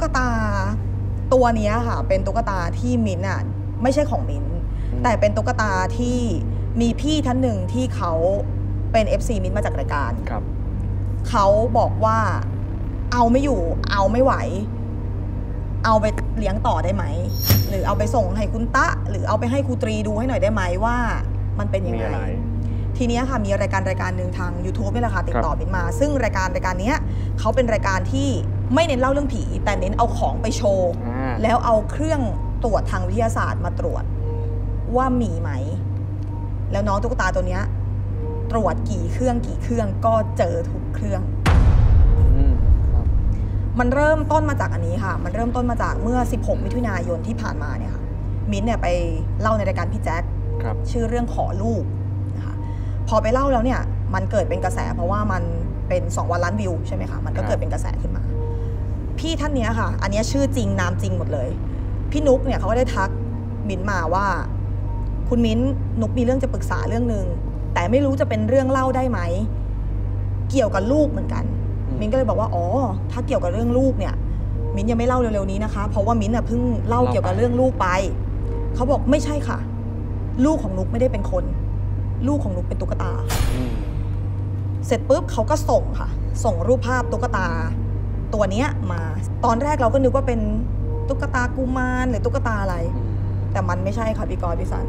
ตุ๊กตาตัวนี้ค่ะเป็นตุ๊กตาที่มิ้นอ่ะไม่ใช่ของมิ้นแต่เป็นตุ๊กตาที่มีพี่ท่านหนึ่งที่เขาเป็น FC มิ้นมาจากรายการครับเขาบอกว่าเอาไม่อยู่เอาไม่ไหวเอาไปเลี้ยงต่อได้ไหมหรือเอาไปส่งให้คุณตะหรือเอาไปให้ครูตรีดูให้หน่อยได้ไหมว่ามันเป็นยังไงทีนี้ค่ะมีรายการหนึ่งทาง YouTube นี่แหละค่ะติดต่อมินมาซึ่งรายการนี้เขาเป็นรายการที่ไม่เน้นเล่าเรื่องผีแต่เน้นเอาของไปโชว์แล้วเอาเครื่องตรวจทางวิทยาศาสตร์มาตรวจว่ามีไหมแล้วน้องตุ๊กตาตัวนี้ตรวจกี่เครื่องก็เจอทุกเครื่องมันเริ่มต้นมาจากอันนี้ค่ะมันเริ่มต้นมาจากเมื่อ16มิถุนายนที่ผ่านมาเนี่ยค่ะมิ้นเนี่ยไปเล่าในรายการพี่แจ็คชื่อเรื่องขอลูกนะคะพอไปเล่าแล้วเนี่ยมันเกิดเป็นกระแสเพราะว่ามันเป็น2วันล้านวิวใช่ไหมคะมันก็เกิดเป็นกระแสขึ้นมาพี่ท่านเนี้ยค่ะอันนี้ชื่อจริงนามจริงหมดเลยพี่นุ๊กเนี่ยเขาก็ได้ทักมิ้นมาว่าคุณมิ้นนุ๊กมีเรื่องจะปรึกษาเรื่องนึงแต่ไม่รู้จะเป็นเรื่องเล่าได้ไหมเกี่ยวกับลูกเหมือนกันมิ้นก็เลยบอกว่าอ๋อถ้าเกี่ยวกับเรื่องลูกเนี่ยมิ้นยังไม่เล่าเร็วๆนี้นะคะเพราะว่ามิ้นเพิ่งเล่าเกี่ยวกับเรื่องลูกไปเขาบอกไม่ใช่ค่ะลูกของนุ๊กไม่ได้เป็นคนลูกของนุ๊กเป็นตุ๊กตาเสร็จปุ๊บเขาก็ส่งค่ะส่งรูปภาพตุ๊กตาตัวเนี้ยมาตอนแรกเราก็นึกว่าเป็นตุ๊กตากุมารหรือตุ๊กตาอะไรแต่มันไม่ใช่ค่ะพี่กอยพี่สัน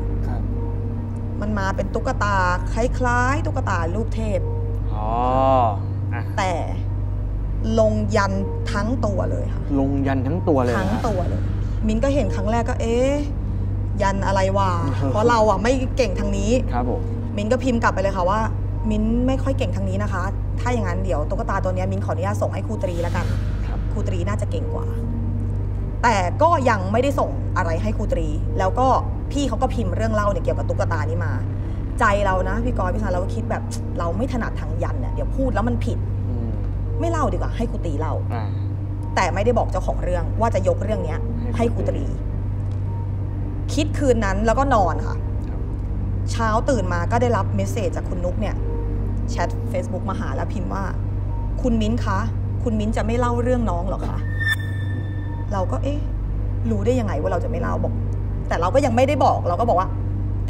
มันมาเป็นตุ๊กตาคล้ายๆตุ๊กตารูปเทพแต่ลงยันทั้งตัวเลยค่ะลงยันทั้งตัวเลยทั้งตัวเลยมิ้นก็เห็นครั้งแรกก็เอ๊ะยันอะไรวะ เพราะเราอ่ะไม่เก่งทางนี้ครับผมมิ้นก็พิมพ์กลับไปเลยค่ะว่ามิ้นไม่ค่อยเก่งทางนี้นะคะถ้าอย่างนั้นเดี๋ยวตุ๊กตาตัวนี้มิ้นขออนุญาตส่งให้ครูตรีแล้วกันครูตรีน่าจะเก่งกว่าแต่ก็ยังไม่ได้ส่งอะไรให้ครูตรีแล้วก็พี่เขาก็พิมพ์เรื่องเล่าเนี่ยเกี่ยวกับตุ๊กตานี้มาใจเรานะพี่กอยพี่สารเราก็คิดแบบเราไม่ถนัดทางยันเนี่ยเดี๋ยวพูดแล้วมันผิดไม่เล่าดีกว่าให้ครูตรีเล่าแต่ไม่ได้บอกเจ้าของเรื่องว่าจะยกเรื่องนี้ให้ครูตรีคิดคืนนั้นแล้วก็นอนค่ะเช้าตื่นมาก็ได้รับเมสเซจจากคุณนุ๊กเนี่ยแชท Facebook มาหาแล้วพิมพ์ว่าคุณมิ้นคะคุณมิ้นจะไม่เล่าเรื่องน้องหรอคะเราก็เอ๊ะรู้ได้ยังไงว่าเราจะไม่เล่าบอกแต่เราก็ยังไม่ได้บอกเราก็บอกว่า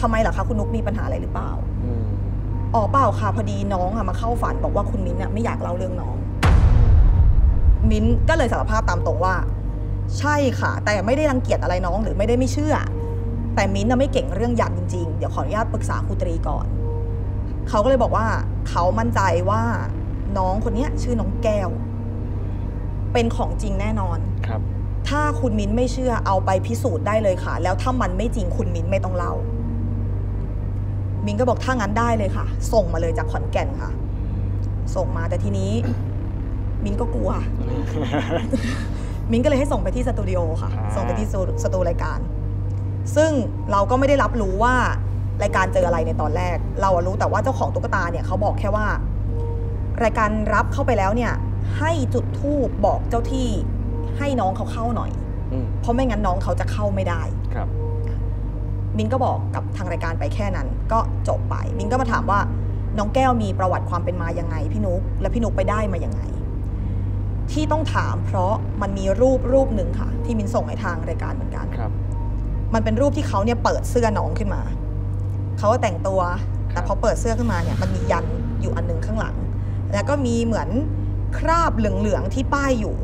ทำไมล่ะคะคุณนุ๊กมีปัญหาอะไรหรือเปล่าอ๋อเปล่าค่ะพอดีน้องมาเข้าฝันบอกว่าคุณมิ้นไม่อยากเล่าเรื่องน้องมิ้นก็เลยสารภาพตามตรงว่าใช่ค่ะแต่ไม่ได้รังเกียจอะไรน้องหรือไม่ได้ไม่เชื่อแต่มิ้นไม่เก่งเรื่องยันจริงๆเดี๋ยวขออนุญาตปรึกษาครูตรีก่อนเขาก็เลยบอกว่าเขามั่นใจว่าน้องคนนี้ชื่อน้องแก้วเป็นของจริงแน่นอนครับถ้าคุณมิ้นไม่เชื่อเอาไปพิสูจน์ได้เลยค่ะแล้วถ้ามันไม่จริงคุณมิ้นไม่ต้องเล่ามิ้นก็บอกถ้างั้นได้เลยค่ะส่งมาเลยจากขอนแก่นค่ะส่งมาแต่ทีนี้มิ้นก็กลัว มิ้นก็เลยให้ส่งไปที่สตูดิโอค่ะส่งไปที่สตูรายการซึ่งเราก็ไม่ได้รับรู้ว่ารายการเจออะไรในตอนแรกเรารู้แต่ว่าเจ้าของตุ๊กตาเนี่ยเขาบอกแค่ว่ารายการรับเข้าไปแล้วเนี่ยให้จุดธูปบอกเจ้าที่ให้น้องเขาเข้าหน่อยเพราะไม่งั้นน้องเขาจะเข้าไม่ได้ครับมิ้นก็บอกกับทางรายการไปแค่นั้นก็จบไปมิ้นก็มาถามว่าน้องแก้วมีประวัติความเป็นมายังไงพี่นุ๊กและพี่นุ๊กไปได้มายังไงที่ต้องถามเพราะมันมีรูปหนึ่งค่ะที่มิ้นส่งให้ทางรายการเหมือนกันครับมันเป็นรูปที่เขาเนี่ยเปิดเสื้อน้องขึ้นมาเขาก็แต่งตัวแต่พอเปิดเสื้อขึ้นมาเนี่ยมันมียันอยู่อันนึงข้างหลังแล้วก็มีเหมือนคราบเหลืองๆที่ป้ายอยู่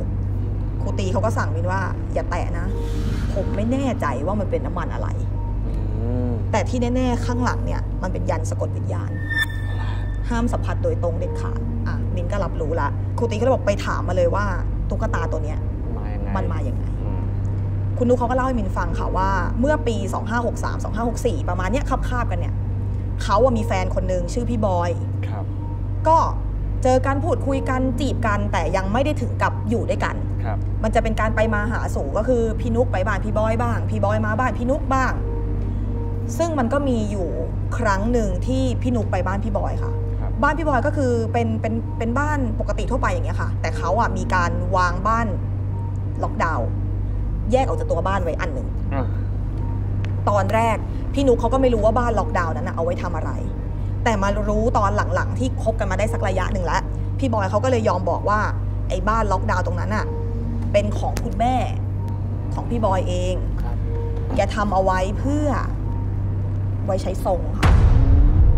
ครูตีเขาก็สั่งมิ้นว่าอย่าแตะนะผมไม่แน่ใจว่ามันเป็นน้ำมันอะไรแต่ที่แน่ๆข้างหลังเนี่ยมันเป็นยันสะกดวิญญาณห้ามสัมผัสโดยตรงเด็ดขาดอ่ะมิ้นก็รับรู้ละครูตีก็เลยบอกไปถามมาเลยว่าตุ๊กตาตัวเนี้ยมันมาอย่างไงคุณนุ๊กเขาก็เล่าให้มิ้นฟังค่ะว่าเมื่อปี2563 2564ประมาณเนี้ยคับๆกันเนี่ยเขามีแฟนคนหนึ่งชื่อพี่บอยก็เจอกันพูดคุยกันจีบกันแต่ยังไม่ได้ถึงกับอยู่ด้วยกันมันจะเป็นการไปมาหาสู่ก็คือพี่นุ๊กไปบ้านพี่บอยบ้างพี่บอยมาบ้านพี่นุ๊กบ้างซึ่งมันก็มีอยู่ครั้งหนึ่งที่พี่นุ๊กไปบ้านพี่บอยค่ะบ้านพี่บอยก็คือเป็นบ้านปกติทั่วไปอย่างเงี้ยค่ะแต่เขามีการวางบ้านล็อกดาวน์แยกออกจากตัวบ้านไว้อันหนึ่งตอนแรกพี่นุ๊กเขาก็ไม่รู้ว่าบ้านล็อกดาวน์นั้นเอาไว้ทำอะไรแต่มารู้ตอนหลังๆที่คบกันมาได้สักระยะหนึ่งแล้วพี่บอยเขาก็เลยยอมบอกว่าไอ้บ้านล็อกดาวน์ตรงนั้น เป็นของคุณแม่ของพี่บอยเองแกทำเอาไว้เพื่อไว้ใช้ทรงค่ะ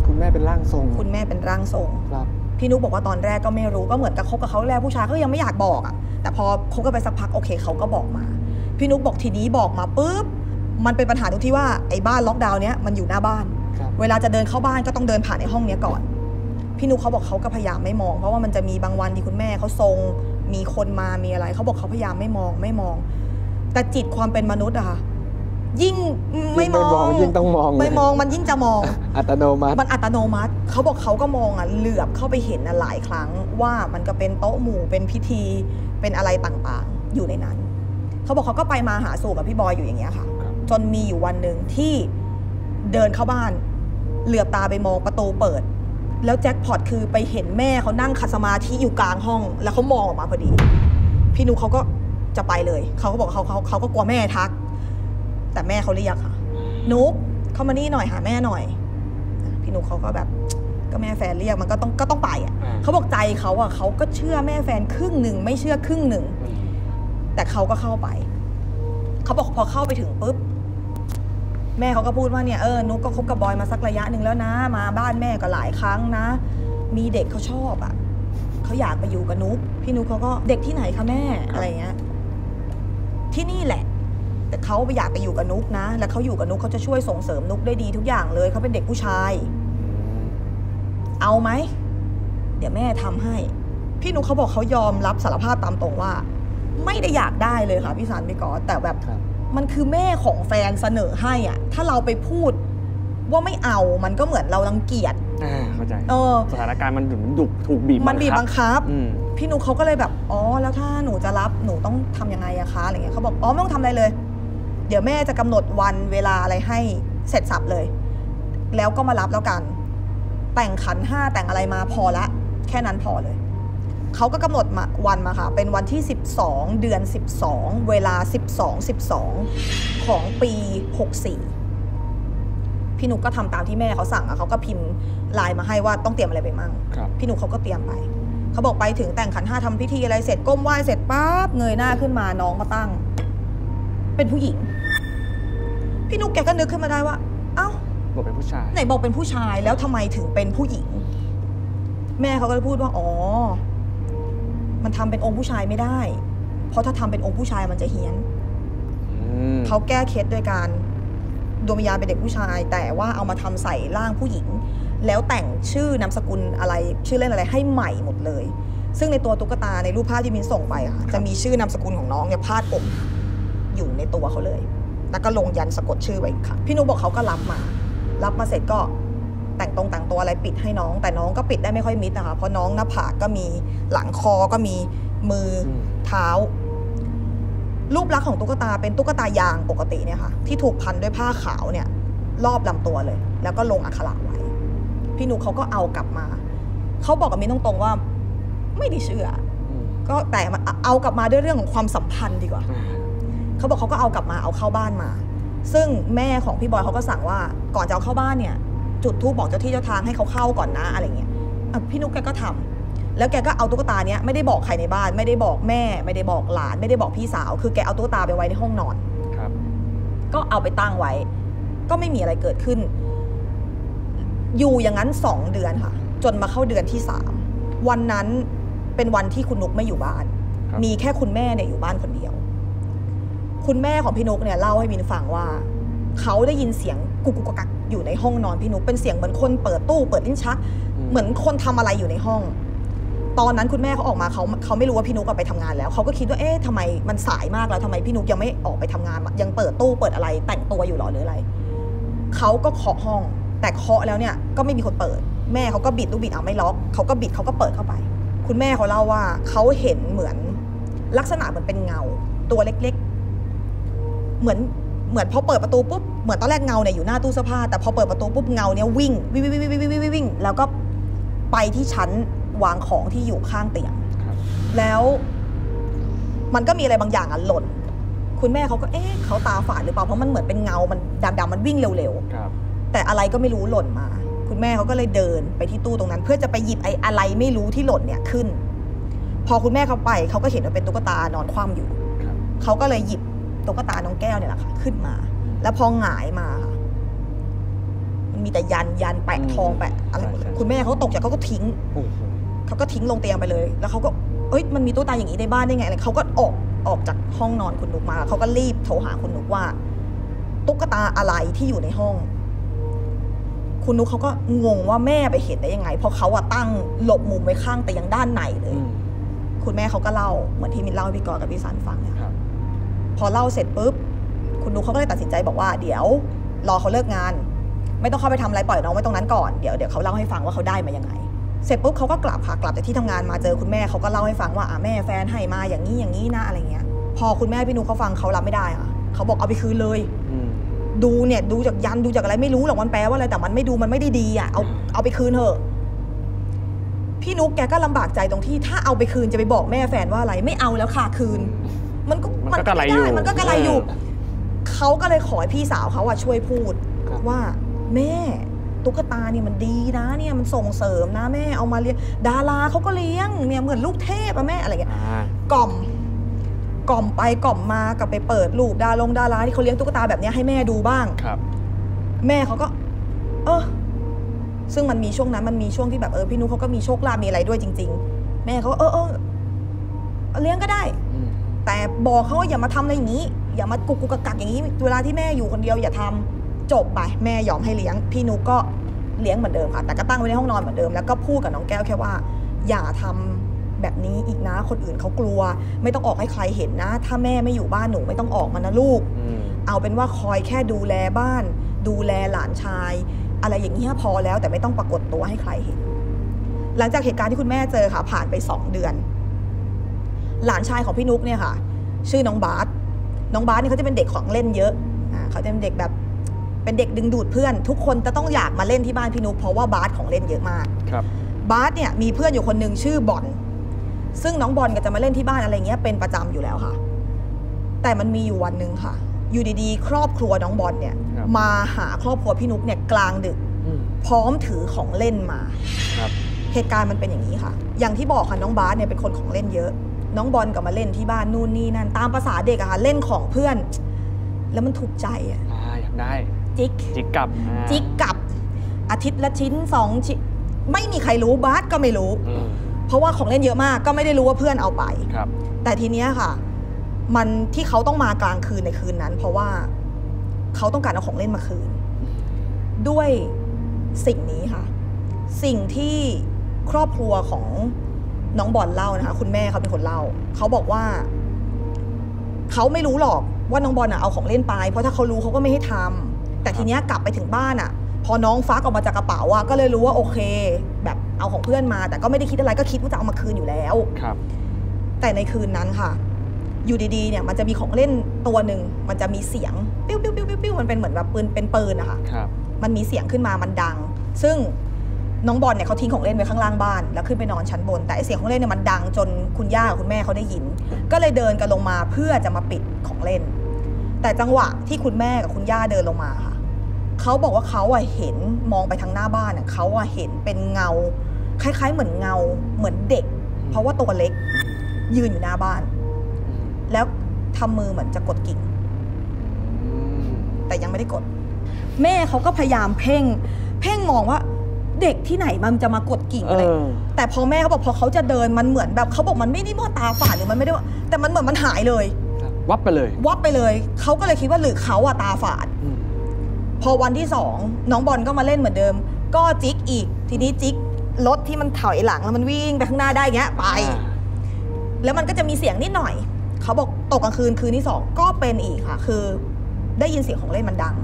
คุณแม่เป็นร่างทรงคุณแม่เป็นร่างทรงครับพี่นุ๊กบอกว่าตอนแรกก็ไม่รู้ก็เหมือนกับคบกับเขาแล้วผู้ชายก็ยังไม่อยากบอกอ่ะแต่พอคบกันไปสักพักโอเคเขาก็บอกมาพี่นุ๊กบอกทีนี้บอกมาปุ๊บมันเป็นปัญหาตรงที่ว่าไอ้บ้านล็อกดาวน์เนี้ยมันอยู่หน้าบ้านเวลาจะเดินเข้าบ้านก็ต้องเดินผ่านในห้องเนี้ยก่อนพี่นุ๊กเขาบอกเขาก็พยายามไม่มองเพราะว่ามันจะมีบางวันที่คุณแม่เขาทรงมีคนมามีอะไรเขาบอกเขาพยายามไม่มองแต่จิตความเป็นมนุษย์อะค่ะยิ่งไม่มองยิ่งต้องมองไม่มองมันยิ่งจะมองอัตโนมัติมันอัตโนมัติเขาบอกเขาก็มองอ่ะเหลือบเข้าไปเห็นหลายครั้งว่ามันก็เป็นโต๊ะหมู่เป็นพิธีเป็นอะไรต่างๆอยู่ในนั้นเขาบอกเขาก็ไปมาหาสู่กับพี่บอยอยู่อย่างเงี้ยค่ะจนมีอยู่วันหนึ่งที่เดินเข้าบ้านเหลือบตาไปมองประตูเปิดแล้วแจ็คพอตคือไปเห็นแม่เขานั่งขัดสมาธิอยู่กลางห้องแล้วเขามองออกมาพอดีพี่นุเขาก็จะไปเลยเขาก็บอกเขาก็กลัวแม่ทักแต่แม่เขาเรียกค่ะนุ๊กเข้ามานี่หน่อยหาแม่หน่อยพี่นุ๊กเขาก็แบบก็แม่แฟนเรียกมันก็ต้องไปอ่ะเขาบอกใจเขาอ่ะเขาก็เชื่อแม่แฟนครึ่งหนึ่งไม่เชื่อครึ่งหนึ่งแต่เขาก็เข้าไปเขาบอกพอเข้าไปถึงปุ๊บแม่เขาก็พูดว่าเนี่ยนุ๊กก็คบกับบอยมาสักระยะหนึ่งแล้วนะมาบ้านแม่ก็หลายครั้งนะมีเด็กเขาชอบอ่ะเขาอยากไปอยู่กับนุ๊กพี่นุ๊กเขาก็เด็กที่ไหนคะแม่อะไรเงี้ยที่นี่แหละแต่เขาอยากไปอยู่กับนุ๊กนะแล้วเขาอยู่กับนุ๊กเขาจะช่วยส่งเสริมนุ๊กได้ดีทุกอย่างเลยเขาเป็นเด็กผู้ชายเอาไหมเดี๋ยวแม่ทำให้พี่นุ๊กเขาบอกเขายอมรับสารภาพตามตรงว่าไม่ได้อยากได้เลยค่ะพี่สารพี่กอแต่แบบมันคือแม่ของแฟนเสนอให้อ่ะถ้าเราไปพูดว่าไม่เอามันก็เหมือนเรารังเกียจเข้าใจสถานการณ์มันดุถูกบีบบังคับพี่นุ๊กเขาก็เลยแบบอ๋อแล้วถ้าหนูจะรับหนูต้องทํำยังไงอะคะอะไรเงี้ยเขาบอกอ๋อไม่ต้องทำอะไรเลยเดี๋ยวแม่จะกำหนดวันเวลาอะไรให้เสร็จสับเลยแล้วก็มารับแล้วกันแต่งขันห้าแต่งอะไรมาพอละแค่นั้นพอเลยเขาก็กำหนดวันมาค่ะเป็นวันที่12เดือน12เวลา12:12ของปี64พี่นุกก็ทำตามที่แม่เขาสั่งอะเขาก็พิมพ์ไลน์มาให้ว่าต้องเตรียมอะไรไปมั่งพี่นุกเขาก็เตรียมไปเขาบอกไปถึงแต่งขันห้าทำพิธีอะไรเสร็จก้มไหว้เสร็จปั๊บเงยหน้าขึ้นมาน้องมาตั้งเป็นผู้หญิงพี่นุ๊กแกก็นึกขึ้นมาได้ว่าเอ้าบอกเป็นผู้ชายไหนบอกเป็นผู้ชายแล้วทำไมถึงเป็นผู้หญิงแม่เขาก็พูดว่าอ๋อมันทำเป็นองค์ผู้ชายไม่ได้เพราะถ้าทำเป็นองค์ผู้ชายมันจะเฮี้ยนเขาแก้เคสโดยการดวงวิญญาณเป็นเด็กผู้ชายแต่ว่าเอามาทำใส่ร่างผู้หญิงแล้วแต่งชื่อนามสกุลอะไรชื่อเล่นอะไรให้ใหม่หมดเลยซึ่งในตัวตุ๊กตาในรูปภาพที่มินส่งไปค่ะจะมีชื่อนามสกุลของน้องเนี่ยพาดอกอยู่ในตัวเขาเลยแล้วก็ลงยันสะกดชื่อไว้อีกค่ะพี่นุ๊กบอกเขาก็รับมาเสร็จก็แต่งตรงแต่งตัวอะไรปิดให้น้องแต่น้องก็ปิดได้ไม่ค่อยมิดนะคะเพราะน้องหน้าผากก็มีหลังคอก็มีมือเท้ารูปลักษณ์ของตุ๊กตาเป็นตุ๊กตายางปกติเนี่ยค่ะที่ถูกพันด้วยผ้าขาวเนี่ยรอบลำตัวเลยแล้วก็ลงอักขระไว้พี่นุ๊กเขาก็เอากลับมาเขาบอกกับมินตรงๆว่าไม่ได้เชื่อก็แต่เอากลับมาด้วยเรื่องของความสัมพันธ์ดีกว่าเขาบอกเขาก็เอากลับมาเอาเข้าบ้านมาซึ่งแม่ของพี่บอยเขาก็สั่งว่าก่อนจะเอาเข้าบ้านเนี่ยจุดธูปบอกเจ้าที่เจ้าทางให้เขาเข้าก่อนนะอะไรเงี้ยพี่นุ๊กแกก็ทำแล้วแกก็เอาตุ๊กตาเนี้ยไม่ได้บอกใครในบ้านไม่ได้บอกแม่ไม่ได้บอกหลานไม่ได้บอกพี่สาวคือแกเอาตุ๊กตาไปไว้ในห้องนอนครับก็เอาไปตั้งไว้ก็ไม่มีอะไรเกิดขึ้นอยู่อย่างนั้น2เดือนค่ะจนมาเข้าเดือนที่3วันนั้นเป็นวันที่คุณนุ๊กไม่อยู่บ้านมีแค่คุณแม่เนี่ยอยู่บ้านคนเดียวคุณแม่ของพี่นุ๊กเนี่ยเล่าให้มินฟังว่าเขาได้ยินเสียงกุกกุกกักอยู่ในห้องนอนพี่นุ๊กเป็นเสียงเหมือนคนเปิดตู้เปิดลิ้นชักเหมือนคนทำอะไรอยู่ในห้องตอนนั้นคุณแม่เขาออกมาเขาไม่รู้ว่าพี่นุ๊กไปทำงานแล้วเขาก็คิดว่าเอ๊ะทำไมมันสายมากแล้วทำไมพี่นุ๊กยังไม่ออกไปทำงานยังเปิดตู้เปิดอะไรแต่งตัวอยู่หรอหรืออะไรเขาก็เคาะห้องแต่เคาะแล้วเนี่ยก็ไม่มีคนเปิดแม่เขาก็บิดลูกบิดเอาไม่ล็อกเขาก็บิดเขาก็เปิดเข้าไปคุณแม่เขาเล่าว่าเขาเห็นเหมือนลักษณะเหมือนเป็นเงาตัวเล็กเหมือนพอเปิดประตูปุ๊บเหมือนตอนแรกเงาเนี่ยอยู่หน้าตู้เสื้อผ้าแต่พอเปิดประตูปุ๊บเงาเนี่ยวิ่งแล้วก็ไปที่ชั้นวางของที่อยู่ข้างเตียงแล้วมันก็มีอะไรบางอย่างหล่นคุณแม่เขาก็เอ๊ะเขาตาฝาดหรือเปล่าเพราะมันเหมือนเป็นเงามันดำๆมันวิ่งเร็วๆแต่อะไรก็ไม่รู้หล่นมาคุณแม่เขาก็เลยเดินไปที่ตู้ตรงนั้นเพื่อจะไปหยิบไอ้อะไรไม่รู้ที่หล่นเนี่ยขึ้นพอคุณแม่เขาไปเขาก็เห็นว่าเป็นตุ๊กตานอนคว่ำอยู่ เขาก็เลยหยิบตุ๊กตาน้องแก้วเนี่ยแหละค่ะขึ้นมาแล้วพอหงายมาค่ะมันมีแต่ยันแปะทองแปะอะไรหมดเลยคุณแม่เขาตกใจเขาก็ทิ้งลงเตียงไปเลยแล้วเขาก็เอ้ยมันมีตุ๊กตาอย่างนี้ในบ้านได้ไงอะไรเขาก็ออกจากห้องนอนคุณนุกมาเขาก็รีบโทรหาคุณนุกว่าตุ๊กตาอะไรที่อยู่ในห้องคุณนุกเขาก็งงว่าแม่ไปเห็นได้ยังไงเพราะเขาอะตั้งหลบมุมไว้ข้างแต่ยังด้านในเลยคุณแม่เขาก็เล่าเหมือนที่มินเล่าให้พี่กรกับพี่สันฟังเนี่ยพอเล่าเสร็จปุ๊บคุณนุกเขาก็เลยตัดสินใจบอกว่าเดี๋ยวรอเขาเลิกงานไม่ต้องเข้าไปทำอะไรปล่อยน้องไว้ตรงนั้นก่อนเดี๋ยวเขาเล่าให้ฟังว่าเขาได้มายังไงเสร็จปุ๊บเขาก็กลับค่ะกลับจากที่ทำงานมาเจอคุณแม่เขาก็เล่าให้ฟังว่าแม่แฟนให้มาอย่างนี้อย่างนี้นะอะไรเงี้ยพอคุณแม่พี่นุกเขาฟังเขารับไม่ได้ค่ะเขาบอกเอาไปคืนเลยดูเนี่ยดูจากยันดูจากอะไรไม่รู้หรอกมันแปลว่าอะไรแต่มันไม่ดูมันไม่ได้ดีเอาไปคืนเถอะพี่นุกแกก็ลำบากใจตรงที่ถ้าเอาไปคืนจะไปบอกแม่แฟนว่าอะไรไม่เอาแล้วค่ะคืนมันก็กระไรอยู่เขาก็เลยขอให้พี่สาวเขาช่วยพูดว่าแม่ตุ๊กตาเนี่ยมันดีนะเนี่ยมันส่งเสริมนะแม่เอามาเลี้ยงดาราเขาก็เลี้ยงเนี่ยเหมือนลูกเทพอะแม่อะไรอย่างเงี้ยกล่อมไปกล่อมมากลับไปเปิดรูปดาราที่เขาเลี้ยงตุ๊กตาแบบนี้ให้แม่ดูบ้างครับแม่เขาก็ซึ่งมันมีช่วงนั้นมันมีช่วงที่แบบพี่นุ๊กเขาก็มีโชคลาภมีอะไรด้วยจริงๆแม่เขาเลี้ยงก็ได้แต่บอกเขาอย่ามาทำอะไรอย่างนี้อย่ามากุกกักอย่างนี้เวลาที่แม่อยู่คนเดียวอย่าทำจบไปแม่ยอมให้เลี้ยงพี่นุ๊กก็เลี้ยงเหมือนเดิมค่ะแต่ก็ตั้งไว้ในห้องนอนเหมือนเดิมแล้วก็พูดกับน้องแก้วแค่ว่าอย่าทำแบบนี้อีกนะคนอื่นเขากลัวไม่ต้องออกให้ใครเห็นนะถ้าแม่ไม่อยู่บ้านหนูไม่ต้องออกมานะลูกเอาเป็นว่าคอยแค่ดูแลบ้านดูแลหลานชายอะไรอย่างเงี้ยพอแล้วแต่ไม่ต้องปรากฏตัวให้ใครเห็นหลังจากเหตุการณ์ที่คุณแม่เจอค่ะผ่านไป2 เดือนหลานชายของพี่นุ๊กเนี่ยค่ะชื่อน้องบาสเนี่ยเขาจะเป็นเด็กของเล่นเยอะเขาจะเป็นเด็กแบบเป็นเด็กดึงดูดเพื่อนทุกคนจะต้องอยากมาเล่นที่บ้านพี่นุ๊กเพราะว่าบาสของเล่นเยอะมากครับบาสเนี่ยมีเพื่อนอยู่คนนึงชื่อบอลซึ่งน้องบอลก็จะมาเล่นที่บ้านอะไรเงี้ยเป็นประจำอยู่แล้วค่ะแต่มันมีอยู่วันหนึ่งค่ะอยู่ดีๆครอบครัวน้องบอลเนี่ยมาหาครอบครัวพี่นุ๊กเนี่ยกลางดึกพร้อมถือของเล่นมาเหตุการณ์มันเป็นอย่างนี้ค่ะอย่างที่บอกค่ะน้องบาสเนี่ยเป็นคนของเล่นเยอะน้องบอลก็มาเล่นที่บ้านนู่นนี่นั่นตามภาษาเด็กอะค่ะเล่นของเพื่อนแล้วมันถูกใจอะอยากได้จิกกลับอาทิตย์ละชิ้น2 ชิ้นไม่มีใครรู้บาสก็ไม่รู้เพราะว่าของเล่นเยอะมากก็ไม่ได้รู้ว่าเพื่อนเอาไปแต่ทีเนี้ยค่ะมันที่เขาต้องมากลางคืนในคืนนั้นเพราะว่าเขาต้องการเอาของเล่นมาคืนด้วยสิ่งนี้ค่ะสิ่งที่ครอบครัวของน้องบอลเล่านะคะคุณแม่เขาเป็นคนเล่าเขาบอกว่าเขาไม่รู้หรอกว่าน้องบอลเอาของเล่นไปเพราะถ้าเขารู้เขาก็ไม่ให้ทำแต่ทีเนี้ยกลับไปถึงบ้านพอน้องฟักออกมาจากกระเป๋าก็เลยรู้ว่าโอเคแบบเอาของเพื่อนมาแต่ก็ไม่ได้คิดอะไรก็คิดว่าจะเอามาคืนอยู่แล้วครับแต่ในคืนนั้นค่ะอยู่ดีๆเนี่ยมันจะมีของเล่นตัวหนึ่งมันจะมีเสียงปิ้วปิ้วปิ้วปิ้วมันเป็นเหมือนแบบปืนเป็นปืนนะคะครับมันมีเสียงขึ้นมามันดังซึ่งน้องบอลเนี่ยเขาทิ้งของเล่นไว้ข้างล่างบ้านแล้วขึ้นไปนอนชั้นบนแต่เสียงของเล่นเนี่ยมันดังจนคุณย่ากับคุณแม่เขาได้ยินก็เลยเดินกันลงมาเพื่อจะมาปิดของเล่นแต่จังหวะที่คุณแม่กับคุณย่าเดินลงมาค่ะเขาบอกว่าเขาเห็นมองไปทางหน้าบ้านเขาเห็นเป็นเงาคล้ายๆเหมือนเงาเหมือนเด็กเพราะว่าตัวเล็กยืนอยู่หน้าบ้านแล้วทำมือเหมือนจะกดกิ่งแต่ยังไม่ได้กดแม่เขาก็พยายามเพ่งมองว่าเด็กที่ไหนมันจะมากดกิ่งอะไรแต่พอแม่เขาบอกพอเขาจะเดินมันเหมือนแบบเขาบอกมันไม่ได้ว่าตาฝาดหรือมันไม่ได้ว่าแต่มันเหมือนมันหายเลยวับไปเลยเขาก็เลยคิดว่าหรือเขาตาฝาดพอวันที่2น้องบอลก็มาเล่นเหมือนเดิมก็จิกอีกทีนี้จิกรถที่มันถอยหลังแล้วมันวิ่งไปข้างหน้าได้เงี้ยไปแล้วมันก็จะมีเสียงนิดหน่อยเขาบอกตกกลางคืนคืนที่2ก็เป็นอีกค่ะคือได้ยินเสียงของเล่นมันดัง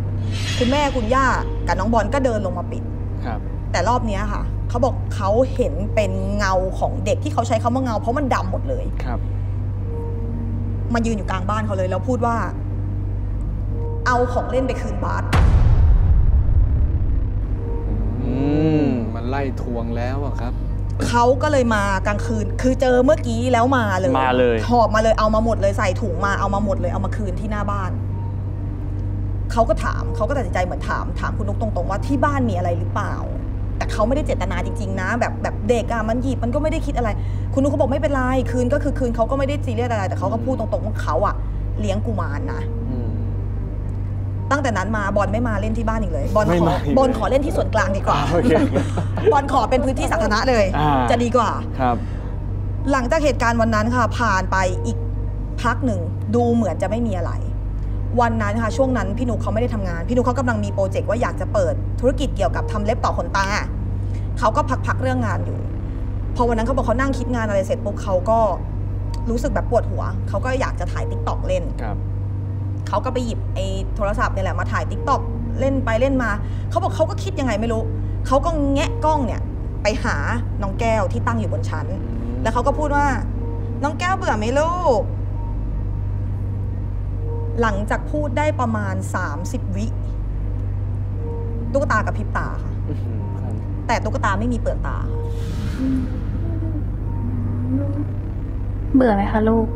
คุณแม่คุณย่ากับน้องบอลก็เดินลงมาปิดครับแต่รอบนี้ค่ะเขาบอกเขาเห็นเป็นเงาของเด็กที่เขาใช้คำว่าเงาเพราะมันดำหมดเลยครับมายืนอยู่กลางบ้านเขาเลยแล้วพูดว่าเอาของเล่นไปคืนบาสมันไล่ทวงแล้วอะครับเขาก็เลยมากลางคืนคือเจอเมื่อกี้แล้วมาเลยหอบมาเลยเอามาหมดเลยใส่ถุงมาเอามาหมดเลยเอามาคืนที่หน้าบ้านเขาก็ถามเขาก็ตัดสินใจเหมือนถามคุณนุ๊กตรงๆว่าที่บ้านมีอะไรหรือเปล่าแต่เขาไม่ได้เจตนาจริงๆนะแบบเด็กอะมันหยิบมันก็ไม่ได้คิดอะไรคุณนุ๊กเขาบอกไม่เป็นไรคืนก็คือคืนเขาก็ไม่ได้ซีเรียสอะไรแต่เขาก็พูดตรงๆว่าเขาอะ เลี้ยงกุมารนะตั้งแต่นั้นมาบอลไม่มาเล่นที่บ้านอีกเลยบอลขอเล่นที่ส่วนกลางดีกว่าบอลขอเป็นพื้นที่สาธารณะเลยจะดีกว่าครับหลังจากเหตุการณ์วันนั้นค่ะผ่านไปอีกพักหนึ่งดูเหมือนจะไม่มีอะไรวันนั้นค่ะช่วงนั้นพี่นุ๊กเขาไม่ได้ทำงานพี่นุ๊กเขากำลังมีโปรเจกต์ว่าอยากจะเปิดธุรกิจเกี่ยวกับทำเล็บต่อขนตาเขาก็พักเรื่องงานอยู่พอวันนั้นเขาบอกเขานั่งคิดงานอะไรเสร็จปุ๊บเขาก็รู้สึกแบบปวดหัวเขาก็อยากจะถ่าย TikTok เล่นเขาก็ไปหยิบไอ้โทรศัพท์เนี่ยแหละมาถ่าย TikTok เล่นไปเล่นมาเขาบอกเขาก็คิดยังไงไม่รู้เขาก็แงะกล้องเนี่ยไปหาน้องแก้วที่ตั้งอยู่บนชั้นแล้วเขาก็พูดว่าน้องแก้วเบื่อไหมลูกหลังจากพูดได้ประมาณ30 วิตุ๊กตากับพริบตาค่ะแต่ตุ๊กตาไม่มีเปลือกตาเบื่อไหมคะลูกม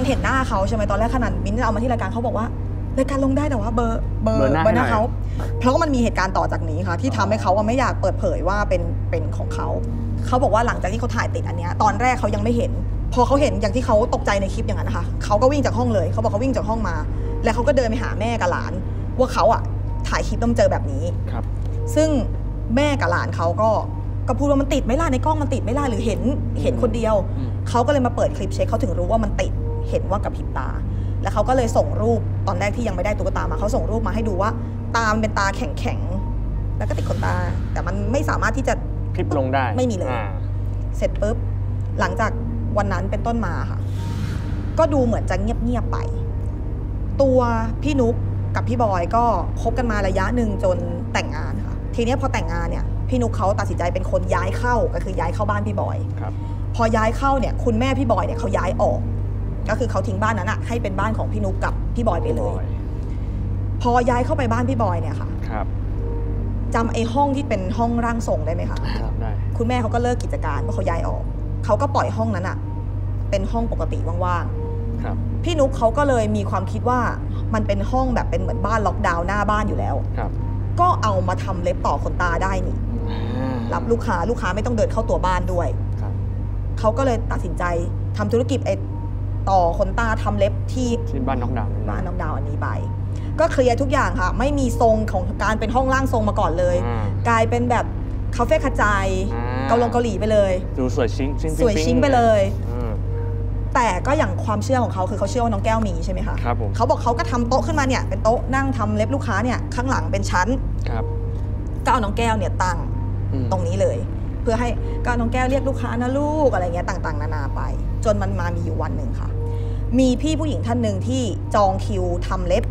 ันเห็นหน้าเขาใช่ไหมตอนแรกขนาดมิ้นเอามาที่รายการเขาบอกว่ารายการลงได้แต่ว่าเบอร์หน้าเขาเพราะมันมีเหตุการณ์ต่อจากนี้ค่ะที่ทำให้เขาไม่อยากเปิดเผยว่าเป็นของเขาเขาบอกว่าหลังจากที่เขาถ่ายติดอันนี้ตอนแรกเขายังไม่เห็นพอเขาเห็นอย่างที่เขาตกใจในคลิปอย่างนั้นนะคะเขาก็วิ่งจากห้องเลยเขาบอกเขาวิ่งจากห้องมาแล้วเขาก็เดินไปหาแม่กับหลานว่าเขาอ่ะถ่ายคลิปต้องเจอแบบนี้ครับซึ่งแม่กับหลานเขาก็พูดว่ามันติดไม่ล่ะในกล้องมันติดไม่ล่ะหรือเห็นคนเดียวเขาก็เลยมาเปิดคลิปเช็คเขาถึงรู้ว่ามันติดเห็นว่ากับพริบตาแล้วเขาก็เลยส่งรูปตอนแรกที่ยังไม่ได้ตุ๊กตามาเขาส่งรูปมาให้ดูว่าตาเป็นตาแข็งๆแล้วก็ติดขนตาแต่มันไม่สามารถที่จะพลิบลงได้ไม่มีเลยเสร็จปุ๊บหลังจากวันนั้นเป็นต้นมาค่ะก็ดูเหมือนจะเงียบๆไปตัวพี่นุ๊กกับพี่บอยก็คบกันมาระยะหนึ่งจนแต่งงานค่ะทีนี้พอแต่งงานเนี่ยพี่นุ๊กเขาตัดสินใจเป็นคนย้ายเข้าก็คือย้ายเข้าบ้านพี่บอยครับพอย้ายเข้าเนี่ยคุณแม่พี่บอยเนี่ยเขาย้ายออกก็คือเขาทิ้งบ้านนั้นอะให้เป็นบ้านของพี่นุ๊กกับพี่บอยไปเลยพอย้ายเข้าไปบ้านพี่บอยเนี่ยค่ะจำไอ้ห้องที่เป็นห้องร่างทรงได้ไหมคะได้คุณแม่เขาก็เลิกกิจการเพราะเขาย้ายออกเขาก็ปล่อยห้องนั้นอะเป็นห้องปกติว่างๆพี่นุ๊กเขาก็เลยมีความคิดว่ามันเป็นห้องแบบเป็นเหมือนบ้านล็อกดาวน์หน้าบ้านอยู่แล้วก็เอามาทำเล็บต่อขนตาได้นี่รับลูกค้าไม่ต้องเดินเข้าตัวบ้านด้วยเขาก็เลยตัดสินใจทำธุรกิจไอ้ต่อขนตาทำเล็บที่บ้านน้องดาวอันนี้ไปก็เคลียร์ทุกอย่างค่ะไม่มีทรงของการเป็นห้องร่างทรงมาก่อนเลยกลายเป็นแบบคาเฟ่กระจายเกาหลีไปเลยดูสวยชิ้งไปเลยแต่ก็อย่างความเชื่อของเขาคือเขาเชื่อว่าน้องแก้วมีใช่ไหมคะครับผมเขาบอกเขาก็ทำโต๊ะขึ้นมาเนี่ยเป็นโต๊ะนั่งทำเล็บลูกค้าเนี่ยข้างหลังเป็นชั้นครับก็เอาน้องแก้วเนี่ยตั้งตรงนี้เลยเพื่อให้ก็น้องแก้วเรียกลูกค้านะลูกอะไรเงี้ยต่างๆนานาไปจนมันมามีอยู่วันหนึ่งค่ะมีพี่ผู้หญิงท่านหนึ่งที่จองคิวทำเล็บ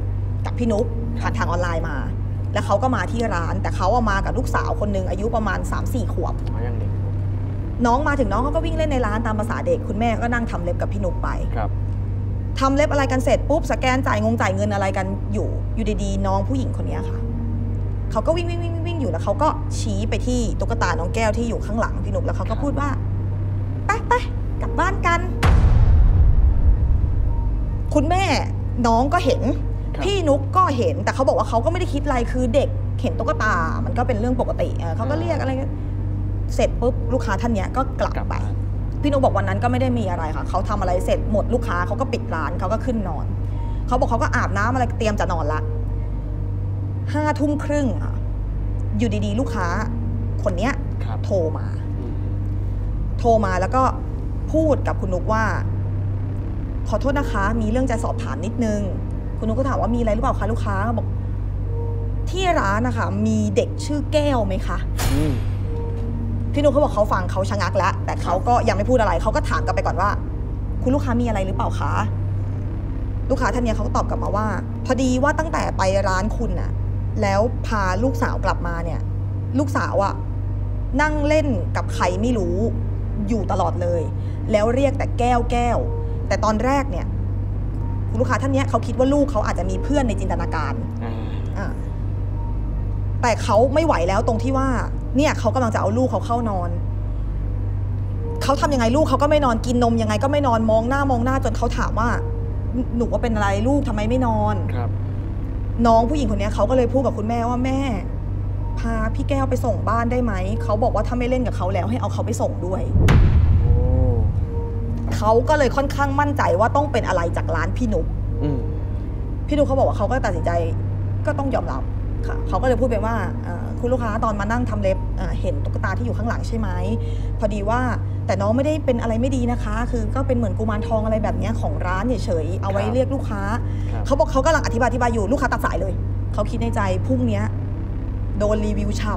กับพี่นุ๊กผ่านทางออนไลน์มาแล้วเขาก็มาที่ร้านแต่เขาเอามากับลูกสาวคนหนึ่งอายุประมาณ 3-4 ขวบน้องมาถึงน้องเขาก็วิ่งเล่นในร้านตามภาษาเด็กคุณแม่ก็นั่งทำเล็บกับพี่นุ๊กไปครับทำเล็บอะไรกันเสร็จปุ๊บสแกนจ่ายเงินอะไรกันอยู่ดีๆน้องผู้หญิงคนนี้ค่ะเขาก็วิ่งอยู่แล้วเขาก็ชี้ไปที่ตุ๊กตาน้องแก้วที่อยู่ข้างหลังพี่นุ๊กแล้วเขาก็พูดว่าไปกลับบ้านกันคุณแม่น้องก็เห็นพี่นุ๊กก็เห็นแต่เขาบอกว่าเขาก็ไม่ได้คิดอะไรคือเด็กเห็นตุ๊กตามันก็เป็นเรื่องปกติเขาก็เรียกอะไรเสร็จปุ๊บลูกค้าท่านเนี้ยก็กลับไปพี่นุ๊กบอกวันนั้นก็ไม่ได้มีอะไรค่ะเขาทำอะไรเสร็จหมดลูกค้าเขาก็ปิดร้านเขาก็ขึ้นนอนเขาบอกเขาก็อาบน้ำอะไรเตรียมจะนอนละ5 ทุ่มครึ่งอยู่ดีๆลูกค้าคนเนี้ยโทรมาแล้วก็พูดกับคุณนุ๊กว่าขอโทษนะคะมีเรื่องจะสอบถามนิดนึงคุณนุ๊กก็ถามว่ามีอะไรหรือเปล่าคะลูกค้าบอกที่ร้านนะคะมีเด็กชื่อแก้วไหมคะพี่นุ๊กเขาบอกเขาฟังเขาชะงักแล้วแต่เขาก็ยังไม่พูดอะไรเขาก็ถามกลับไปก่อนว่าคุณลูกค้ามีอะไรหรือเปล่าคะลูกค้าท่านนี้เขาก็ตอบกลับมาว่าพอดีว่าตั้งแต่ไปร้านคุณน่ะแล้วพาลูกสาวกลับมาเนี่ยลูกสาวอ่ะนั่งเล่นกับใครไม่รู้อยู่ตลอดเลยแล้วเรียกแต่แก้วแต่ตอนแรกเนี่ยลูกค้าท่านนี้เขาคิดว่าลูกเขาอาจจะมีเพื่อนในจินตนาการแต่เขาไม่ไหวแล้วตรงที่ว่าเนี่ยเขากำลังจะเอาลูกเขาเข้านอนเขาทำยังไงลูกเขาก็ไม่นอนกินนมยังไงก็ไม่นอนมองหน้าจนเขาถามว่า หนูว่าเป็นอะไรลูกทำไมไม่นอนครับน้องผู้หญิงคนนี้เขาก็เลยพูดกับคุณแม่ว่าแม่พาพี่แก้วไปส่งบ้านได้ไหมเขาบอกว่าถ้าไม่เล่นกับเขาแล้วให้เอาเขาไปส่งด้วยเขาก็เลยค่อนข้างมั่นใจว่าต้องเป็นอะไรจากร้านพี่นุ๊กพี่นุ๊กเขาบอกว่าเขาก็ตัดสินใจก็ต้องยอมรับค่ะเขาก็เลยพูดไปว่าคุณลูกค้าตอนมานั่งทำเล็บเห็นตุ๊กตาที่อยู่ข้างหลังใช่ไหมพอดีว่าแต่น้องไม่ได้เป็นอะไรไม่ดีนะคะคือก็เป็นเหมือนกุมารทองอะไรแบบนี้ของร้านเฉยๆเอาไว้เรียกลูกค้าเขาบอกเขากำลังอธิบายอยู่ลูกค้าตัดสายเลยเขาคิดในใจพรุ่งนี้โดนรีวิวช้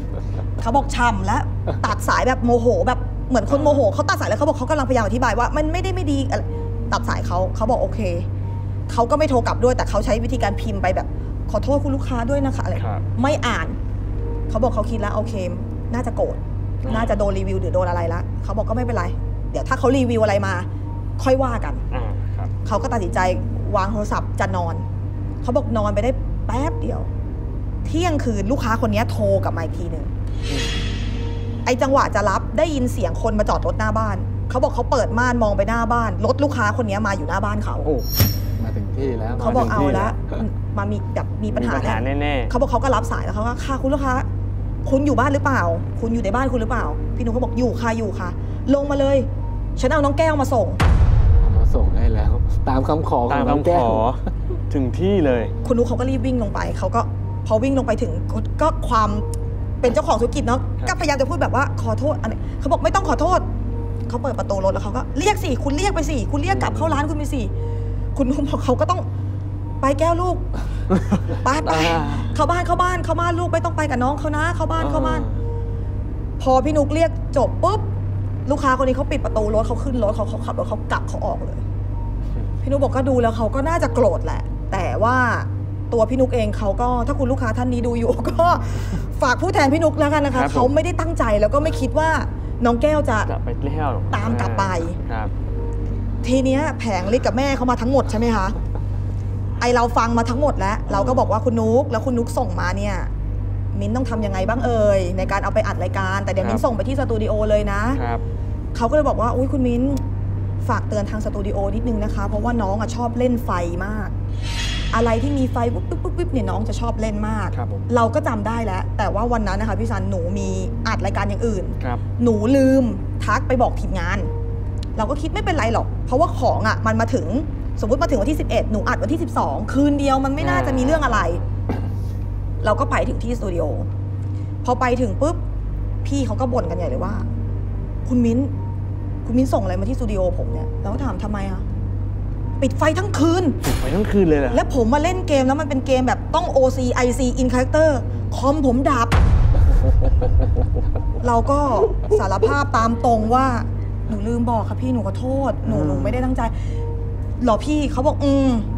ำเขาบอกช้ำและตัดสายแบบโมโหแบบเหมือนคนโมโหเขาตัดสายแล้วเขาบอกเขากำลังพยายามอธิบายว่ามันไม่ได้ไม่ดีตัดสายเขาบอกโอเคเขาก็ไม่โทรกลับด้วยแต่เขาใช้วิธีการพิมพ์ไปแบบขอโทษคุณลูกค้าด้วยนะคะอะไรไม่อ่านเขาบอกเขาคิดแล้วโอเคน่าจะโกรธน่าจะโดนรีวิวหรือโดนอะไรละเขาบอกก็ไม่เป็นไรเดี๋ยวถ้าเขารีวิวอะไรมาค่อยว่ากันเขาก็ตัดสินใจวางโทรศัพท์จะนอนเขาบอกนอนไปได้แป๊บเดียวเที่ยงคืนลูกค้าคนนี้โทรกลับมาอีกทีหนึ่งไอ้จังหวะจะรับได้ยินเสียงคนมาจอดรถหน้าบ้านเขาบอกเขาเปิดม่านมองไปหน้าบ้านรถลูกค้าคนนี้มาอยู่หน้าบ้านเขามาถึงที่แล้วเขาบอกเอาละมามีแบบมีปัญหาแน่ๆเขาบอกเขาก็รับสายแล้วเขาก็ค่ะคุณลูกค้าคุณอยู่บ้านหรือเปล่าคุณอยู่ในบ้านคุณหรือเปล่าพี่นุ๊กเขาบอกอยู่ค่ะอยู่ค่ะลงมาเลยฉันเอาน้องแก้วมาส่งให้แล้วตามคำขอของน้องแก้วถึงที่เลยคุณนุ๊กเขาก็รีบวิ่งลงไปเขาก็พอวิ่งลงไปถึงก็ความเป็นเจ้าของธุรกิจเนาะก็พยายามจะพูดแบบว่าขอโทษอันนี้เขาบอกไม่ต้องขอโทษเขาเปิดประตูรถแล้วเขาก็เรียกสิคุณเรียกไปสิคุณเรียกกลับเข้าร้านคุณไปสิคุณนุ๊กบอกเขาก็ต้องไปแก้วลูกไปเข้าบ้านลูกไม่ต้องไปกับน้องเขานะเข้าบ้านพอพี่นุ๊กเรียกจบปุ๊บลูกค้าคนนี้เขาปิดประตูรถเขาขึ้นรถเขาขับรถเขากลับเขาออกเลยพี่นุ๊กบอกก็ดูแล้วเขาก็น่าจะโกรธแหละแต่ว่าตัวพี่นุ๊กเองเขาก็ถ้าคุณลูกค้าท่านนี้ดูอยู่ก็ฝากผู้แทนพี่นุ๊กแล้วกันนะคะเขาไม่ได้ตั้งใจแล้วก็ไม่คิดว่าน้องแก้วจะตามกลับไปทีเนี้ยแผงลิศกับแม่เขามาทั้งหมดใช่ไหมคะไอเราฟังมาทั้งหมดแล้วเราก็บอกว่าคุณนุ๊กแล้วคุณนุ๊กส่งมาเนี่ยมิ้นต้องทำยังไงบ้างเอ่ยในการเอาไปอัดรายการแต่เดี๋ยวมิ้นส่งไปที่สตูดิโอเลยนะเขาก็เลยบอกว่าอุ้ยคุณมิ้นฝากเตือนทางสตูดิโอนิดนึงนะคะเพราะว่าน้องอ่ะชอบเล่นไฟมากอะไรที่มีไฟปุ๊บเนี่ยน้องจะชอบเล่นมากเราก็จำได้แล้วแต่ว่าวันนั้นนะคะพี่ซันหนูมีอัดรายการอย่างอื่นหนูลืมทักไปบอกทีมงานเราก็คิดไม่เป็นไรหรอกเพราะว่าของอ่ะมันมาถึงสมมติมาถึงวันที่11หนูอัดวันที่12คืนเดียวมันไม่น่าจะมีเรื่องอะไร เราก็ไปถึงที่สตูดิโอพอไปถึงปุ๊บพี่เขาก็บ่นกันใหญ่เลยว่าคุณมิ้นส่งอะไรมาที่สตูดิโอผมเนี่ยเราก็ถามทำไมอะปิดไฟทั้งคืนเลยเหรอแล้วผมมาเล่นเกมแล้วมันเป็นเกมแบบต้อง OC IC in character คอมผมดับ เราก็สารภาพตามตรงว่าหนูลืมบอกค่ะพี่หนูขอโทษหนูไม่ได้ตั้งใจหรอพี่เขาบอก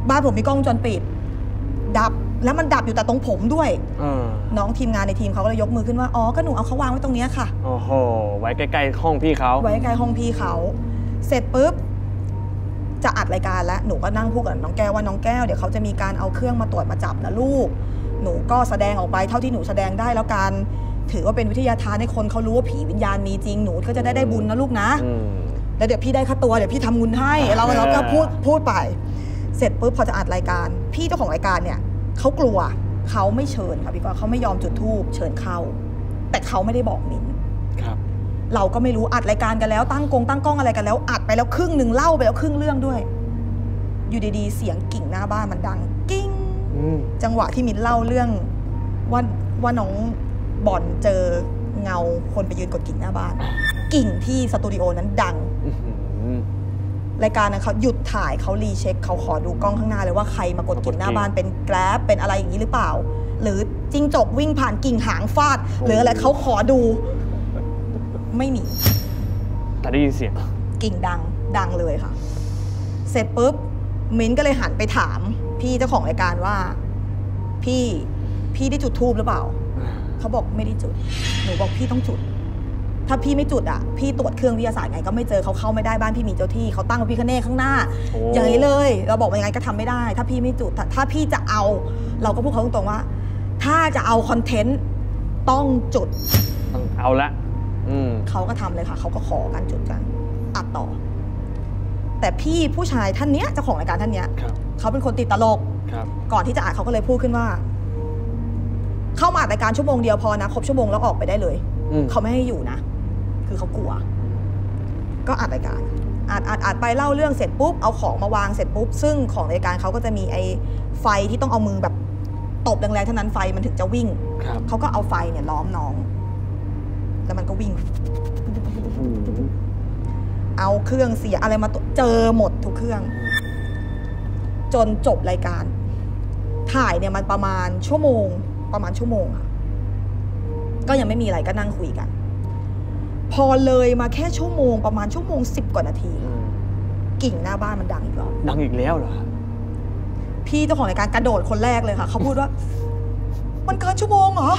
บ้านผมมีกล้องวงจรปิดดับแล้วมันดับอยู่แต่ตรงผมด้วยน้องทีมงานในทีมเขาก็เลยยกมือขึ้นว่าอ๋อก็หนูเอาเขาวางไว้ตรงนี้ค่ะโอ้โหไว้ใกล้ๆห้องพี่เขาไว้ใกล้ห้องพี่เขาเสร็จปุ๊บจะอัดรายการแล้วหนูก็นั่งพูดกับน้องแก้วว่าน้องแก้วเดี๋ยวเขาจะมีการเอาเครื่องมาตรวจมาจับนะลูกหนูก็แสดงออกไปเท่าที่หนูแสดงได้แล้วกันถือว่าเป็นวิทยาทานให้คนเขารู้ว่าผีวิญญาณมีจริงหนูก็จะได้บุญนะลูกนะแล้วเดี๋ยวพี่ได้ค่าตัวเดี๋ยวพี่ทำเงินให้เราก็พูดไปเสร็จปุ๊บพอจะอัดรายการพี่เจ้าของรายการเนี่ยเขากลัวเขาไม่เชิญค่ะพี่ก็เขาไม่ยอมจุดธูปเชิญเข้าแต่เขาไม่ได้บอกมิ้นครับเราก็ไม่รู้อัดรายการกันแล้วตั้งกล้องอะไรกันแล้วอัดไปแล้วครึ่งหนึ่งเล่าไปแล้วครึ่งเรื่องด้วยอยู่ดีๆเสียงกิ่งหน้าบ้านมันดังกิ้งจังหวะที่มิ้นเล่าเรื่องว่าน้องบอลเจอเงาคนไปยืนกดกิ่งหน้าบ้านกิ่งที่สตูดิโอนั้นดังรายการนั้นเขาหยุดถ่ายเขารีเช็คเขาขอดูกล้องข้างหน้าเลยว่าใครมากดกิ่งหน้าบ้านเป็นแกร็บเป็นอะไรอย่างนี้หรือเปล่าหรือจิ้งจกวิ่งผ่านกิ่งหางฟาดหรืออะไรเขาขอดูไม่มีแต่ได้ยินเสียงกิ่งดังเลยค่ะเสร็จปุ๊บมิ้นก็เลยหันไปถามพี่เจ้าของรายการว่าพี่ได้จุดธูปหรือเปล่าเขาบอกไม่ได้จุดหนูบอกพี่ต้องจุดถ้าพี่ไม่จุดอ่ะพี่ตรวจเครื่องวิทยาศาสตร์ไงก็ไม่เจอเขาเข้าไม่ได้บ้านพี่มีเจ้าที่เขาตั้งพี่คเน่ข้างหน้า อย่างนี้เลยเราบอกว่ายังไงก็ทำไม่ได้ถ้าพี่ไม่จุดถ้าพี่จะเอาเราก็พูดเขาตรงๆว่าถ้าจะเอาคอนเทนต์ต้องจุดเอาละเขาก็ทำเลยค่ะเขาก็ขอกันจุดกันอัดต่อ แต่พี่ผู้ชายท่านเนี้ยเจ้าของรายการท่านเนี้ยเขาเป็นคนติดตลกก่อนที่จะอัดเขาก็เลยพูดขึ้นว่าเข้ามาอัดรายการชั่วโมงเดียวพอนะครบชั่วโมงแล้วออกไปได้เลยเขาไม่ให้อยู่นะคือเขากลัวก็อัดรายการอัดไปเล่าเรื่องเสร็จปุ๊บเอาของมาวางเสร็จปุ๊บซึ่งของรายการเขาก็จะมีไอ้ไฟที่ต้องเอามือแบบตบแรงๆเท่านั้นไฟมันถึงจะวิ่งเขาก็เอาไฟเนี่ยล้อมน้องแล้วมันก็วิ่งเอาเครื่องเสียอะไรมาเจอหมดทุกเครื่องจนจบรายการถ่ายเนี่ยมันประมาณชั่วโมงค่ะก็ยังไม่มีอะไรก็นั่งคุยกันพอเลยมาแค่ชั่วโมงประมาณชั่วโมง10 กว่านาทีกิ่งหน้าบ้านมันดังอีกรอบดังอีกแล้วเหรอพี่เจ้าของรายการกระโดดคนแรกเลยค่ะเขาพูดว่ามันเกินชั่วโมงเหรอ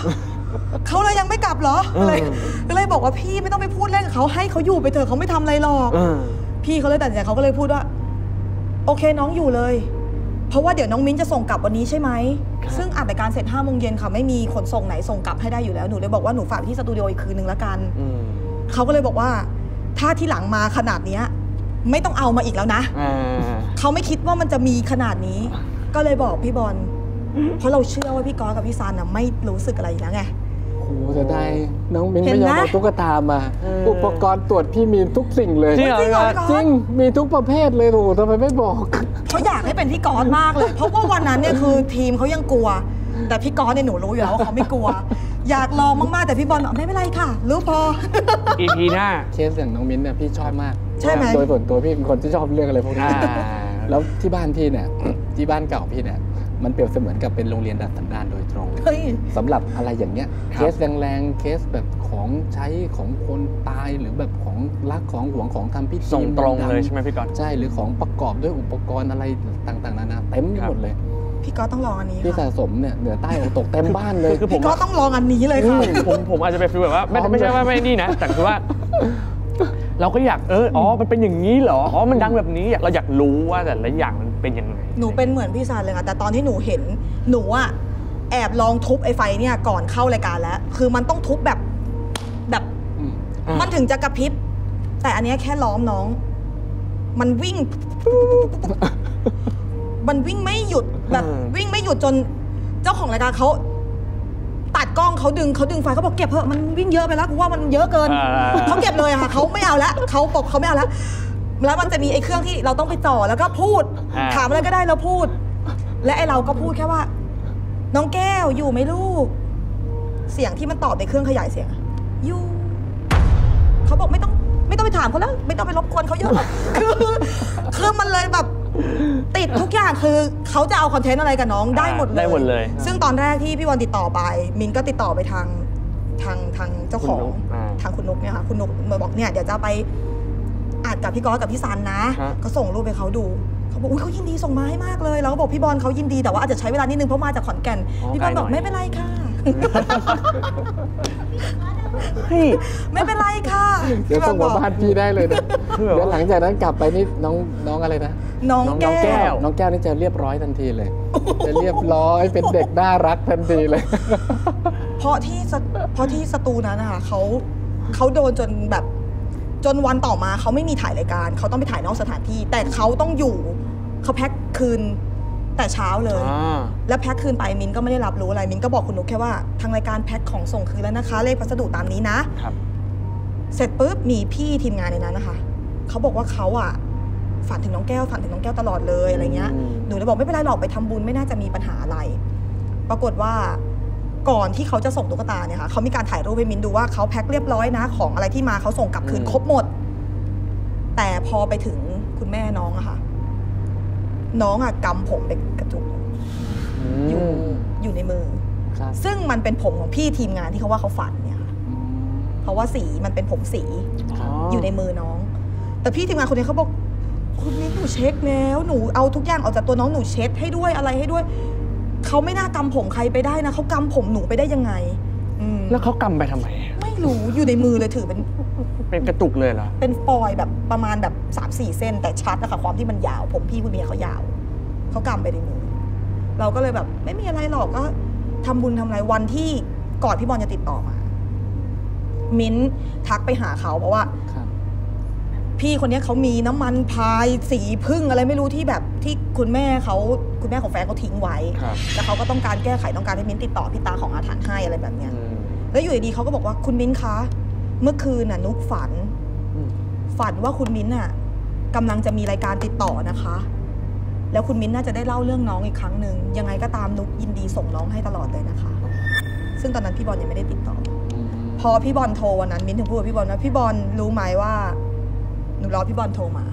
เขาเลยยังไม่กลับเหรอเลยบอกว่าพี่ไม่ต้องไปพูดเล่นกับเขาให้เขาอยู่ไปเถอะเขาไม่ทำอะไรหรอกพี่เขาเลยตัดสินใจเขาก็เลยพูดว่าโอเคน้องอยู่เลยเพราะว่าเดี๋ยวน้องมิ้นจะส่งกลับวันนี้ใช่ไหมซึ่งอัดรายการเสร็จ5 โมงเย็นค่ะไม่มีขนส่งไหนส่งกลับให้ได้อยู่แล้วหนูเลยบอกว่าหนูฝากที่สตูดิโออีกคืนนึงละกันเขาก็เลยบอกว่าถ้าที่หลังมาขนาดนี้ไม่ต้องเอามาอีกแล้วนะเขาไม่คิดว่ามันจะมีขนาดนี้ก็เลยบอกพี่บอลเพราะเราเชื่อว่าพี่ก้อยกับพี่ซานน่ะไม่รู้สึกอะไรแล้วไงโอ้จะได้น้องมิ้นไม่ยอมเอาตุ๊กตามาอุปกรณ์ตรวจพี่มีทุกสิ่งเลยจริงมีทุกประเภทเลยหนูทำไมไม่บอกเขาอยากให้เป็นพี่ก้อยมากเลยเพราะว่าวันนั้นเนี่ยคือทีมเขายังกลัวแต่พี่ก้อยเนี่ยหนูรู้อยู่แล้วว่าเขาไม่กลัวอยากลองมากๆแต่พี่บอลบอกไม่เป็นไรค่ะรู้พอ EP หน้าเคสอย่างน้องมิ้นเนี่ยพี่ชอบมากใช่ไหมโดยส่วนตัวพี่เป็นคนที่ชอบเรื่องอะไรพวกนี้แล้วที่บ้านพี่เนี่ยที่บ้านเก่าพี่เนี่ยมันเปรียบเสมือนกับเป็นโรงเรียนดัดสันดานโดยตรงสำหรับอะไรอย่างเงี้ยเคสแรงๆเคสแบบของใช้ของคนตายหรือแบบของลักของหวงของทำพิธีส่งตรงเลยใช่ไหมพี่ก้อยใช่หรือของประกอบด้วยอุปกรณ์อะไรต่างๆนานาเต็มหมดเลยพี่ก้อยต้องลองอันนี้พี่สะสมเนี่ยเหนือใต้ตกเต็มบ้านเลยพี่ก้อยต้องลองอันนี้เลยค่ะผมอาจจะไปฟีลแบบว่าไม่ใช่ว่าไม่นี่นะแต่คือว่าเราก็อยากอ๋อมันเป็นอย่างนี้เหรออ๋อมันดังแบบนี้เราอยากรู้ว่าแต่ละอย่างมันเป็นยังไงหนูเป็นเหมือนพี่ซานเลยค่ะแต่ตอนที่หนูเห็นหนูอะแอบลองทุบไอ้ไฟเนี่ยก่อนเข้ารายการแล้วคือมันต้องทุบแบบมันถึงจะกระพริบแต่อันนี้แค่ล้อมน้องมันวิ่งมันวิ่งไม่หยุดแบบวิ่งไม่หยุดจนเจ้าของรายการเขาตัดกล้องเขาดึงไฟเขาบอกเก็บเถอะมันวิ่งเยอะไปแล้วกูว่ามันเยอะเกินเขาเก็บเลยค่ะเขาไม่เอาแล้วเขาบอกเขาไม่เอาแล้วแล้วมันจะมีไอ้เครื่องที่เราต้องไปจ่อแล้วก็พูดถามอะไรก็ได้เราพูดและไอ้เราก็พูดแค่ว่าน้องแก้วอยู่ไหมลูกเสียงที่มันตอบในเครื่องขยายเสียงอยู่เขาบอกไม่ต้องไปถามเขาแล้วไม่ต้องไปรบกวนเขาเยอะหรอกคือมันเลยแบบติดทุกอย่างคือเขาจะเอาคอนเทนต์อะไรกับน้องได้หมดเลยซึ่งตอนแรกที่พี่บอลติดต่อไปมินก็ติดต่อไปทางเจ้าของทางคุณนกเนี่ยค่ะคุณนกมาบอกเนี่ยเดี๋ยวจะไปอัดกับพี่ก้อยกับพี่ซันนะก็ส่งรูปไปเขาดูเขาบอกอุ้ยเขายินดีส่งมาให้มากเลยแล้วก็บอกพี่บอลเขายินดีแต่ว่าอาจจะใช้เวลานิดนึงเพราะมาจากขอนแก่นพี่บอลบอกไม่เป็นไรค่ะไม่เป็นไรค่ะเดี๋ยวส่งมาบ้านพี่ได้เลยนะแล้วหลังจากนั้นกลับไปนี่น้องอะไรนะน้องแก้วนี่จะเรียบร้อยทันทีเลยจะเรียบร้อยเป็นเด็กน่ารักทันทีเลยเพราะที่สตูนั้นนะคะเขาโดนจนแบบจนวันต่อมาเขาไม่มีถ่ายรายการเขาต้องไปถ่ายนอกสถานที่แต่เขาต้องอยู่เขาแพ็คคืนแต่เช้าเลยแล้วแพ็คคืนไปมินก็ไม่ได้รับรู้อะไรมินก็บอกคุณนุ๊กแค่ว่าทางรายการแพ็คของส่งคืนแล้วนะคะเลขพัสดุตามนี้นะเสร็จปุ๊บมีพี่ทีมงานในนั้นนะคะเขาบอกว่าเขาอ่ะฝันถึงน้องแก้วตลอดเลยอะไรเงี้ยหนูเลยบอกไม่เป็นไรหรอกไปทำบุญไม่น่าจะมีปัญหาอะไรปรากฏว่าก่อนที่เขาจะส่งตุ๊กตาเนี่ยค่ะเขามีการถ่ายรูปให้มินดูว่าเขาแพ็คเรียบร้อยนะของอะไรที่มาเขาส่งกลับคืนครบหมดแต่พอไปถึงคุณแม่น้องอะค่ะน้องอะกำผมเป็นกระจุกอยู่ในมือซึ่งมันเป็นผมของพี่ทีมงานที่เขาว่าเขาฝันเนี่ยค่ะเพราะว่าสีมันเป็นผมสีอยู่ในมือน้องแต่พี่ทีมงานคนนี้เขาบอกคุณมิ้นหนูเช็คแล้วหนูเอาทุกอย่างออกจากตัวน้องหนูเช็ดให้ด้วยอะไรให้ด้วยเขาไม่น่ากำผมใครไปได้นะเขากำผมหนูไปได้ยังไงแล้วเขากำไปทำไมไม่รู้อยู่ในมือเลยถือเป็นกระตุกเลยเหรอเป็นปอยแบบประมาณแบบ3-4 เส้นแต่ชัดนะคะความที่มันยาวผมพี่คุณเมียเขายาวเขากำไปในมือเราก็เลยแบบไม่มีอะไรหรอกก็ทำบุญทำอะไรวันที่ก่อนพี่บอลจะติดต่อมามิ้นทักไปหาเขาเพราะว่าพ พี่คนนี้เขามีน้ำมันพายสีพึ่งอะไรไม่รู้ที่แบบที่คุณแม่ของแฟนเขาทิ้งไว้แล้วเขาก็ต้องการแก้ไขต้องการให้มิ้นติดต่อพี่ตาของอาถรรพ์ให้อะไรแบบเนี้ยแล้วอยู่ดีๆเขาก็บอกว่าคุณมิ้นคะเมื่อคืนน่ะนุกฝันว่าคุณมิ้นน่ะกำลังจะมีรายการติดต่อนะคะแล้วคุณมิ้นน่าจะได้เล่าเรื่องน้องอีกครั้งหนึ่งยังไงก็ตามนุกยินดีส่งน้องให้ตลอดเลยนะคะซึ่งตอนนั้นพี่บอลยังไม่ได้ติดต่อพอพี่บอลโทรวันนั้นมิ้นถึงพูดกับพี่บอลว่าพี่บอลรู้ไหมว่าหนูรอพี่บอลโทรมา